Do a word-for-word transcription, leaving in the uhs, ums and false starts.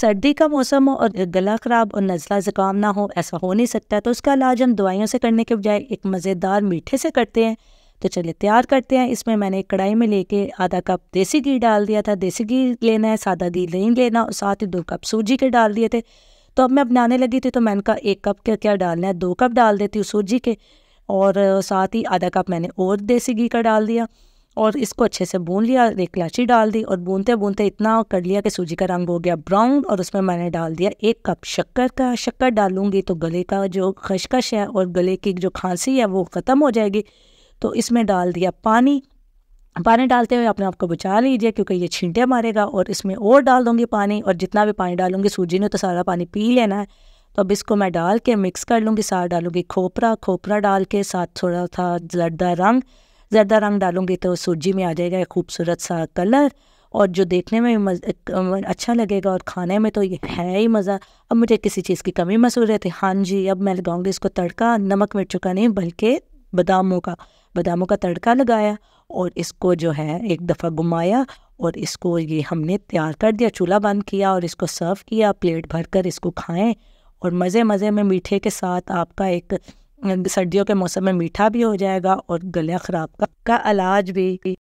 सर्दी का मौसम हो और गला ख़राब और नज़ला ज़ुकाम ना हो, ऐसा हो नहीं सकता। तो उसका इलाज हम दवाइयों से करने के बजाय एक मज़ेदार मीठे से करते हैं। तो चलिए तैयार करते हैं। इसमें मैंने एक कढ़ाई में लेके आधा कप देसी घी डाल दिया था। देसी घी लेना है, सादा घी नहीं लेना, और साथ ही दो कप सूजी के डाल दिए थे। तो अब मैं बनाने लगी थी तो मैंने कहा एक कप का क्या डालना है, दो कप डाल देती हूँ सूजी के, और साथ ही आधा कप मैंने और देसी घी का डाल दिया और इसको अच्छे से भून लिया। एक इलायची डाल दी और भूनते भूनते इतना कर लिया कि सूजी का रंग हो गया ब्राउन, और उसमें मैंने डाल दिया एक कप शक्कर का। शक्कर डालूंगी तो गले का जो खशखश है और गले की जो खांसी है वो ख़त्म हो जाएगी। तो इसमें डाल दिया पानी। पानी डालते हुए अपने आप को बचा लीजिए क्योंकि ये छींटे मारेगा, और इसमें और डाल दूँगी पानी, और जितना भी पानी डालूँगी सूजी ने तो सारा पानी पी लेना है। तो अब इसको मैं डाल के मिक्स कर लूँगी। साथ डालूँगी खोपरा, खोपरा डाल के साथ थोड़ा था जर्दा रंग, ज़रदा रंग डालूंगी तो सूजी में आ जाएगा एक खूबसूरत सा कलर, और जो देखने में मज... अच्छा लगेगा और खाने में तो ये है ही मज़ा। अब मुझे किसी चीज़ की कमी महसूस रहती है। हाँ जी, अब मैं लगाऊंगी इसको तड़का। नमक मिर्चों का नहीं बल्कि बादामों का, बादामों का तड़का लगाया और इसको जो है एक दफ़ा घुमाया और इसको ये हमने तैयार कर दिया। चूल्हा बंद किया और इसको सर्व किया। प्लेट भर कर इसको खाएँ और मज़े मज़े में मीठे के साथ आपका एक सर्दियों के मौसम में मीठा भी हो जाएगा और गला ख़राब का इलाज भी।